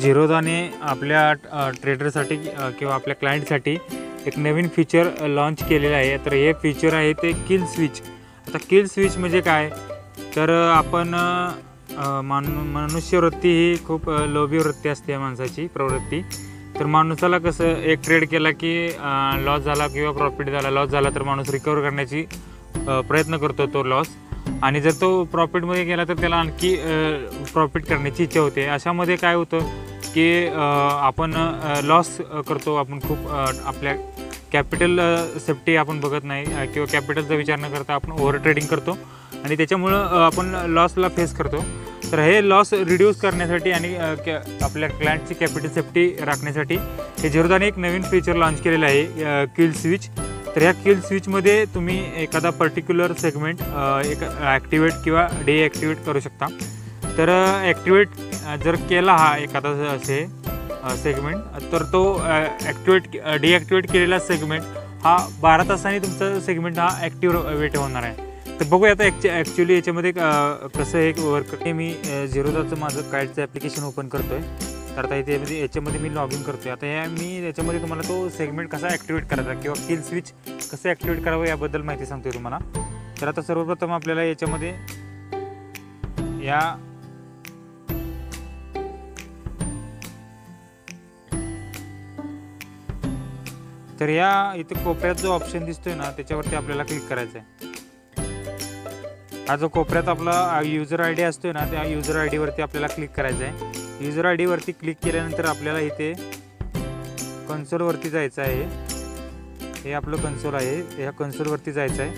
झिरोधाने आपल्या ट्रेडरसाठी किंवा आपल्या क्लायंटसाठी एक नवीन फीचर लॉन्च केलेलं आहे। तर हे फीचर आहे ते किल स्विच। आता किल स्विच म्हणजे काय, तर आपण मनुष्यवृत्ती ही खूप लोभी वृत्ती असते माणसाची प्रवृत्ती। तर माणसाला कसं एक ट्रेड केला की लॉस झाला किंवा प्रॉफिट झाला, लॉस झाला तर माणूस रिकवर करण्याची प्रयत्न करतो तो लॉस, आणि जर तो प्रॉफिटमध्ये गेला तर त्याला आणखी प्रॉफिट करण्याची इच्छा होते। अशामध्ये काय होतं की आपण लॉस करतो, आपण खूप आपल्या कॅपिटल सेफ्टी आपण बघत नाही किंवा कॅपिटलचा विचार न करता आपण ओव्हर ट्रेडिंग करतो आणि त्याच्यामुळं आपण लॉसला फेस करतो। तर हे लॉस रिड्यूस करण्यासाठी आणि आपल्या क्लायंटची कॅपिटल सेफ्टी राखण्यासाठी हे झेरोधाने एक नवीन फीचर लॉन्च केलेलं आहे किल स्विच। तर ह्या किल स्विचमध्ये तुम्ही एखादा पर्टिक्युलर सेगमेंट एक ॲक्टिवेट किंवा डीॲक्टिवेट करू शकता। तर ॲक्टिवेट जर केला हा एखादा असे सेगमेंट, तर तो डीॲक्टिवेट केलेला सेगमेंट हा 12 तासांनी तुमचा सेगमेंट हा ॲक्टिवेट होणार आहे। तर बघूया आता ॲक्च्युली याच्यामध्ये कसं एक वर्क करते। मी झेरोधाचं माझं कार्डचं ॲप्लिकेशन ओपन करतो आहे। तर आता इथे याच्यामध्ये मी लॉग इन करतो आहे। आता ह्या मी याच्यामध्ये तुम्हाला तो सेगमेंट कसा ॲक्टिवेट करायचा किंवा किल स्विच कसं ॲक्टिवेट करावं याबद्दल माहिती सांगतो तुम्हाला। तर आता सर्वप्रथम आपल्याला याच्यामध्ये या तर या इथे कोपऱ्यात जो ऑप्शन दिसतोय ना त्याच्यावरती आपल्याला क्लिक करायचं आहे। हा जो कोपऱ्यात आपला युजर आय डी असतोय ना त्या युजर आय डीवरती आपल्याला क्लिक करायचं आहे। यूजर आय डीवरती क्लिक केल्यानंतर आपल्याला इथे कन्सोलवरती जायचं आहे। हे आपलं कन्सोल आहे, ह्या कन्सोलवरती जायचं आहे।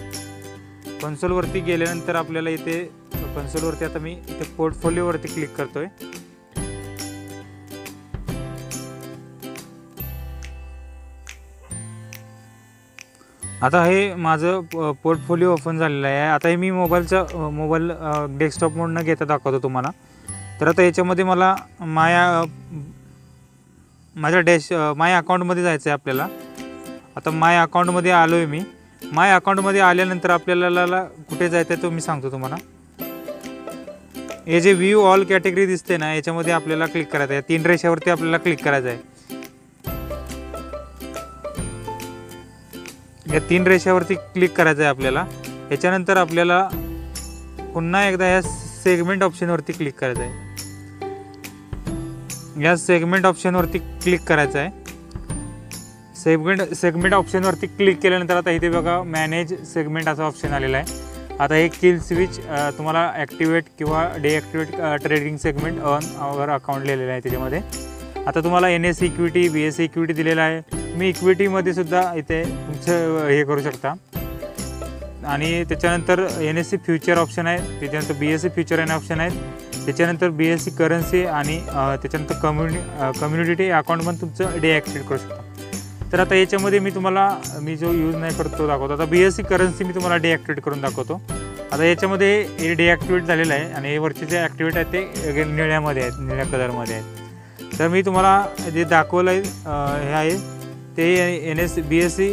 कन्सोलवरती गेल्यानंतर आपल्याला इथे कन्सोलवरती आता मी इथे पोर्टफोलिओवरती क्लिक करतोय। आता हे माझं पोर्टफोलिओ ओपन झालेलं आहे। आता हे मी मोबाईल डेस्कटॉप मोडनं घेता दाखवतो तुम्हाला। तर आता याच्यामध्ये मला माझ्या अकाउंटमध्ये जायचं आहे आपल्याला। आता माय अकाउंटमध्ये आलो आहे मी। माय अकाउंटमध्ये आल्यानंतर आपल्याला कुठे जायचं आहे तो मी सांगतो तुम्हाला। हे जे व्ह्यू ऑल कॅटेगरी दिसते ना याच्यामध्ये आपल्याला क्लिक करायचं आहे। 3 रेषावरती आपल्याला क्लिक करायचं आहे। या 3 रेषावरती क्लिक करायचं आहे आपल्याला। याच्यानंतर आपल्याला पुन्हा एकदा ह्या सेगमेंट ऑप्शनवरती क्लिक करायचं आहे। या सेगमेंट ऑप्शनवरती क्लिक करायचं आहे। सेगमेंट ऑप्शनवरती क्लिक केल्यानंतर आता इथे बघा मॅनेज सेगमेंट असा ऑप्शन आलेला आहे। आता हे किल स्विच तुम्हाला ॲक्टिवेट किंवा deactivate trading segment on our account लिहिलेलं आहे त्याच्यामध्ये। आता तुम्हाला NSE इक्विटी BSE इक्विटी दिलेला आहे। तुम्ही इक्विटीमध्ये सुद्धा इथे तुमचं हे करू शकता। आणि त्याच्यानंतर NSE फ्युचर ऑप्शन आहे, त्याच्यानंतर BSE फ्युचर आणि ऑप्शन आहेत, त्याच्यानंतर BSE करन्सी आणि त्याच्यानंतर कम्युनिटी अकाउंट पण तुमचं डीॲक्टिवेट करू शकता। तर आता याच्यामध्ये मी जो यूज नाही करतो दाखवतो। आता BSE करन्सी मी तुम्हाला डीॲक्टिवेट करून दाखवतो। आता याच्यामध्ये हे डीॲक्टिवेट झालेलं आहे आणि हे वरचे जे ॲक्टिवेट आहेत ते निळ्यामध्ये आहेत, निळ्या कलरमध्ये आहेत। तर मी तुम्हाला जे दाखवलं आहे हे आहे ते NSE BSE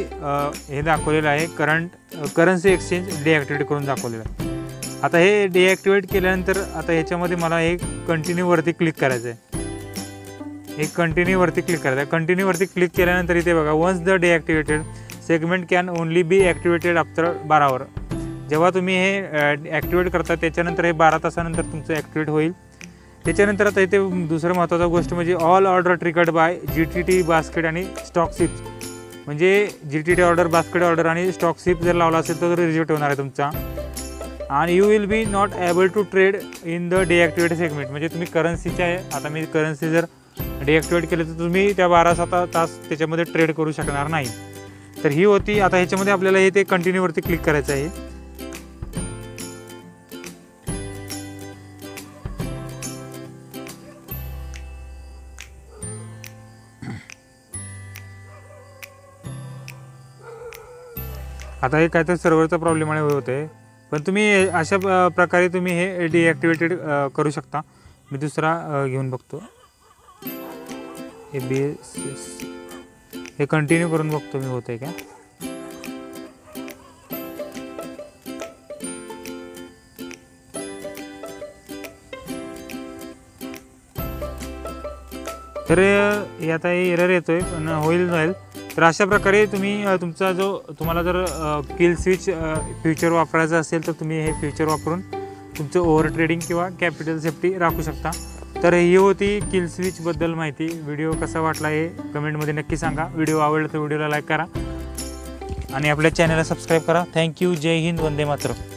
हे दाखवलेलं आहे, करन्सी एक्सचेंज डीॲक्टिवेट करून दाखवलेलं आहे। आता हे डीॲक्टिवेट केल्यानंतर आता ह्याच्यामध्ये मला एक कंटिन्यूवरती क्लिक करायचं आहे। एक कंटिन्यूवरती क्लिक करायचं आहे। कंटिन्यूवरती क्लिक केल्यानंतर इथे बघा once the deactivated segment can only be activated after 12 hours। जेव्हा तुम्ही हे ॲक्टिवेट करता त्याच्यानंतर हे 12 तासानंतर तुमचं ॲक्टिवेट होईल। त्याच्यानंतर आता इथे दुसरं महत्त्वाचं गोष्ट म्हणजे all order triggered by GTT basket आणि स्टॉक सिप्स, म्हणजे GTT ऑर्डर, बास्केट ऑर्डर आणि स्टॉक सिप जर लावला असेल तर रिजेक्ट होणार आहे तुमचा। आणि you will be not able to trade in the deactivated segment, म्हणजे तुम्ही करन्सीच्या आहे, आता मी करन्सी जर डीॲक्टिवेट केली तर तुम्ही त्या 12 तास त्याच्यामध्ये ट्रेड करू शकणार नाही। तर ही होती। आता ह्याच्यामध्ये आपल्याला हे ते कंटिन्यूवरती क्लिक करायचं आहे। आता हे काहीतरी सर्व्हरचा प्रॉब्लेम आहे होते, पण तुम्ही अशा प्रकारे तुम्ही हे डीॲक्टिवेटेड करू शकता। मी दुसरा घेऊन बघतो, हे BSE हे कंटिन्यू करून बघतो मी होतंय का। तर हे आता हे एरर येतोय पण होईल जाईल। तर अशा प्रकारे तुम्ही तुमचा जो तुम्हाला जर किल स्विच फ्युचर वापरायचं असेल तर तुम्ही हे फ्युचर वापरून तुमचं ओव्हर ट्रेडिंग किंवा कॅपिटल सेफ्टी राखू शकता। तर ही होती किल स्विच बद्दल माहिती। व्हिडिओ कसा वाटला हे कमेंटमध्ये नक्की सांगा। व्हिडिओ आवडला तर व्हिडिओला लाईक करा आणि आपल्या चॅनलला सबस्क्राईब करा। थँक्यू। जय हिंद। वंदे मातरम।